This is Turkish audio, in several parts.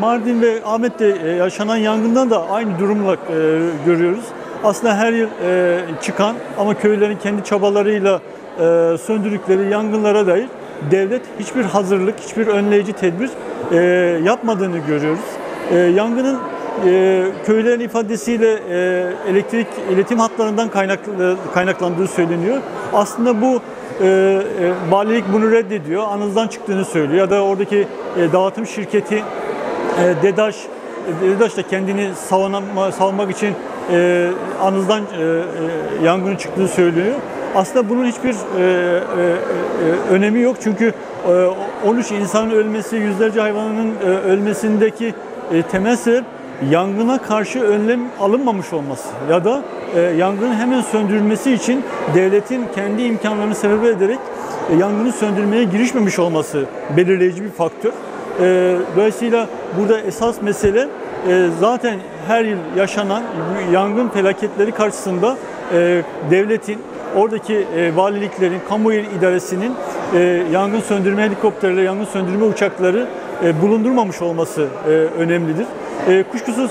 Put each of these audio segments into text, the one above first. Mardin ve Ahmet'te yaşanan yangından da aynı durumla görüyoruz. Aslında her yıl çıkan ama köylülerin kendi çabalarıyla söndürdükleri yangınlara dair devlet hiçbir hazırlık, hiçbir önleyici tedbir yapmadığını görüyoruz. Yangının köylülerin ifadesiyle elektrik iletim hatlarından kaynaklandığı söyleniyor. Aslında bu valilik bunu reddediyor, anızdan çıktığını söylüyor ya da oradaki dağıtım şirketi DEDAŞ da kendini savunmak için anızdan yangının çıktığını söylüyor. Aslında bunun hiçbir önemi yok çünkü 13 insanın ölmesi, yüzlerce hayvanın ölmesindeki temel sebep yangına karşı önlem alınmamış olması ya da yangının hemen söndürülmesi için devletin kendi imkanlarını sebebi ederek yangını söndürmeye girişmemiş olması belirleyici bir faktör. Dolayısıyla burada esas mesele zaten her yıl yaşanan yangın felaketleri karşısında devletin, oradaki valiliklerin, kamu idaresinin yangın söndürme helikopterleri, yangın söndürme uçakları bulundurmamış olması önemlidir. Kuşkusuz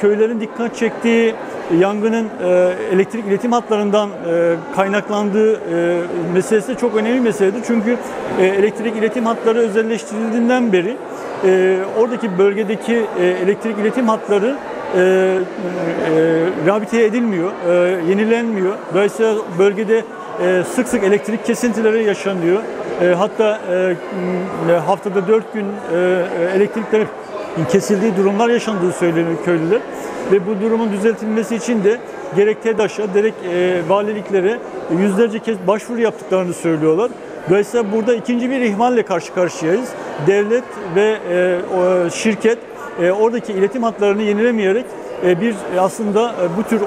köylerin dikkat çektiği yangının elektrik iletim hatlarından kaynaklandığı meselesi çok önemli bir meseledir. Çünkü elektrik iletim hatları özelleştirildiğinden beri oradaki bölgedeki elektrik iletim hatları rehabilite edilmiyor, yenilenmiyor. Dolayısıyla bölgede sık sık elektrik kesintileri yaşanıyor. Hatta haftada 4 gün elektrikler kesildiği durumlar yaşandığı söyleniyor köylüler. Ve bu durumun düzeltilmesi için de gerek TEDAŞ'a, gerek valiliklere yüzlerce kez başvuru yaptıklarını söylüyorlar. Dolayısıyla burada ikinci bir ihmalle karşı karşıyayız. Devlet ve şirket oradaki iletim hatlarını yenilemeyerek bir aslında bu tür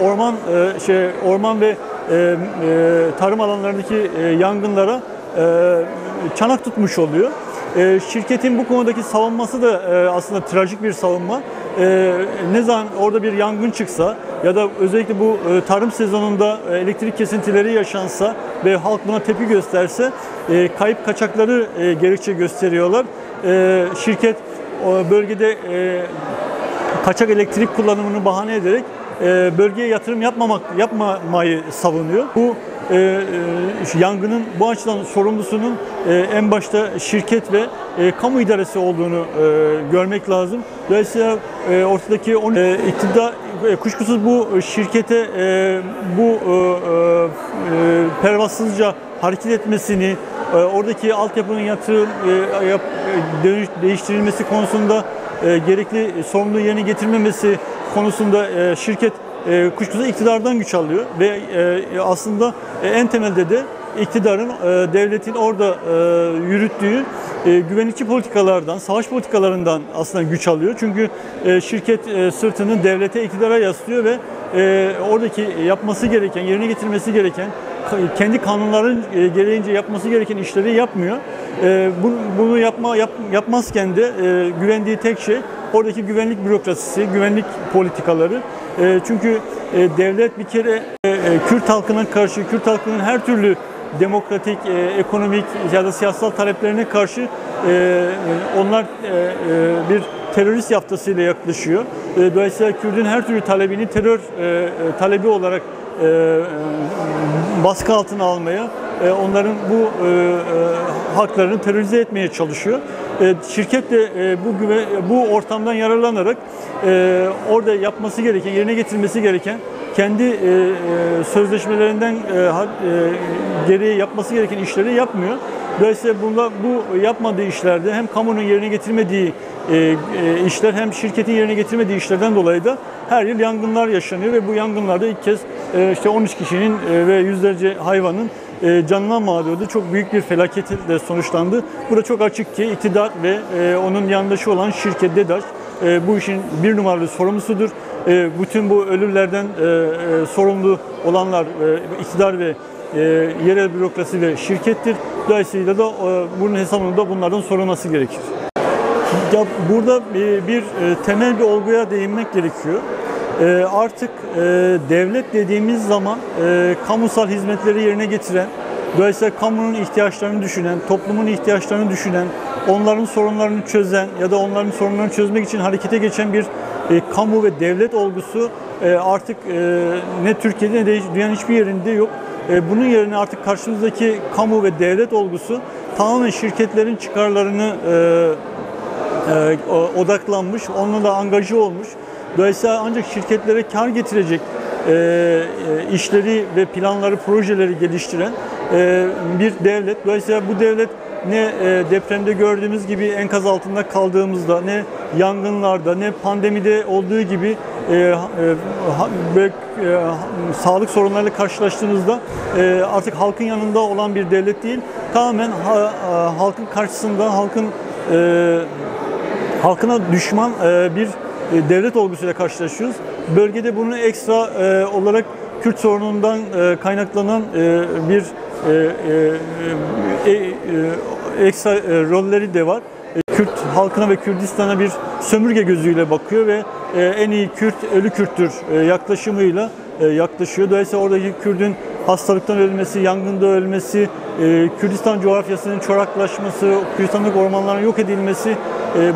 orman ve tarım alanlarındaki yangınlara çanak tutmuş oluyor. Şirketin bu konudaki savunması da aslında trajik bir savunma. Ne zaman orada bir yangın çıksa ya da özellikle bu tarım sezonunda elektrik kesintileri yaşansa ve halk buna tepki gösterse kayıp kaçakları gerekçe gösteriyorlar. Şirket bölgede kaçak elektrik kullanımını bahane ederek bölgeye yatırım yapmamayı savunuyor. Bu yangının bu açıdan sorumlusunun en başta şirket ve kamu idaresi olduğunu görmek lazım. Dolayısıyla ortadaki iktidar kuşkusuz bu şirkete bu pervasızca hareket etmesini, oradaki altyapının değiştirilmesi konusunda gerekli sorumluluğu yerine getirmemesi konusunda şirket kuşkusuz iktidardan güç alıyor ve aslında en temelde de iktidarın, devletin orada yürüttüğü güvenlikçi politikalardan, savaş politikalarından aslında güç alıyor. Çünkü şirket sırtını devlete, iktidara yaslıyor ve oradaki yapması gereken, yerine getirmesi gereken, kendi kanunların gereğince yapması gereken işleri yapmıyor. Bunu yapmazken de güvendiği tek şey oradaki güvenlik bürokrasisi, güvenlik politikaları. Çünkü devlet bir kere Kürt halkına karşı, Kürt halkının her türlü demokratik, ekonomik ya da siyasal taleplerine karşı onlar bir terörist yaftasıyla yaklaşıyor. Dolayısıyla Kürt'ün her türlü talebini terör talebi olarak baskı altına almaya, onların bu haklarını terörize etmeye çalışıyor. Şirket de bu ortamdan yararlanarak orada yapması gereken, yerine getirmesi gereken, kendi sözleşmelerinden gereği yapması gereken işleri yapmıyor. Dolayısıyla bu yapmadığı işlerde hem kamunun yerine getirmediği işler hem şirketin yerine getirmediği işlerden dolayı da her yıl yangınlar yaşanıyor ve bu yangınlarda ilk kez işte 13 kişinin ve yüzlerce hayvanın canına mal oldu. Çok büyük bir felaketle sonuçlandı. Burada çok açık ki iktidar ve onun yandaşı olan şirket DEDAŞ bu işin bir numaralı sorumlusudur. Bütün bu ölürlerden sorumlu olanlar iktidar ve yerel bürokrasi ve şirkettir. Dolayısıyla da bunun hesabını da bunlardan sorulması gerekir. Ya burada bir temel bir olguya değinmek gerekiyor. Artık devlet dediğimiz zaman kamusal hizmetleri yerine getiren, Dolayısıyla kamunun ihtiyaçlarını düşünen, toplumun ihtiyaçlarını düşünen, onların sorunlarını çözen ya da onların sorunlarını çözmek için harekete geçen bir kamu ve devlet olgusu artık ne Türkiye'de ne de dünyanın hiçbir yerinde yok. Bunun yerine artık karşımızdaki kamu ve devlet olgusu tamamen şirketlerin çıkarlarını odaklanmış, onunla da angaje olmuş. Dolayısıyla ancak şirketlere kar getirecek işleri ve planları, projeleri geliştiren bir devlet. Dolayısıyla bu devlet ne depremde gördüğümüz gibi enkaz altında kaldığımızda, ne yangınlarda, ne pandemide olduğu gibi sağlık sorunlarıyla karşılaştığınızda artık halkın yanında olan bir devlet değil, tamamen halkın karşısında, halkına düşman bir devlet olgusuyla karşılaşıyoruz. Bölgede bunu ekstra olarak Kürt sorunundan kaynaklanan bir ekstra rolleri de var. Kürt halkına ve Kürdistan'a bir sömürge gözüyle bakıyor ve en iyi Kürt, ölü Kürttür yaklaşımıyla yaklaşıyor. Dolayısıyla oradaki Kürt'ün hastalıktan ölmesi, yangında ölmesi, Kürdistan coğrafyasının çoraklaşması, Kürdistan'daki ormanların yok edilmesi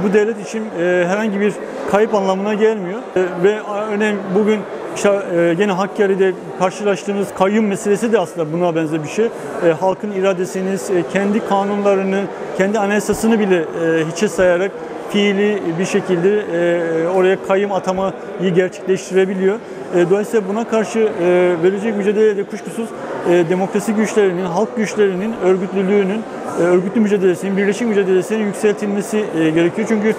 bu devlet için herhangi bir kayıp anlamına gelmiyor. Ve örneğin bugün gene Hakkari'de karşılaştığımız kayyum meselesi de aslında buna benzer bir şey. Halkın iradesini, kendi kanunlarını, kendi anayasasını bile hiçe sayarak fiili bir şekilde oraya kayyum atamayı gerçekleştirebiliyor. Dolayısıyla buna karşı verilecek mücadelede kuşkusuz demokrasi güçlerinin, halk güçlerinin örgütlülüğünün, örgütlü mücadelesinin, birleşik mücadelesinin yükseltilmesi gerekiyor. Çünkü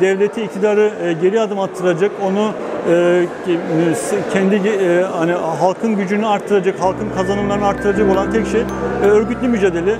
devleti, iktidarı geri adım attıracak, onu kendi hani halkın gücünü arttıracak, halkın kazanımlarını arttıracak olan tek şey örgütlü mücadele.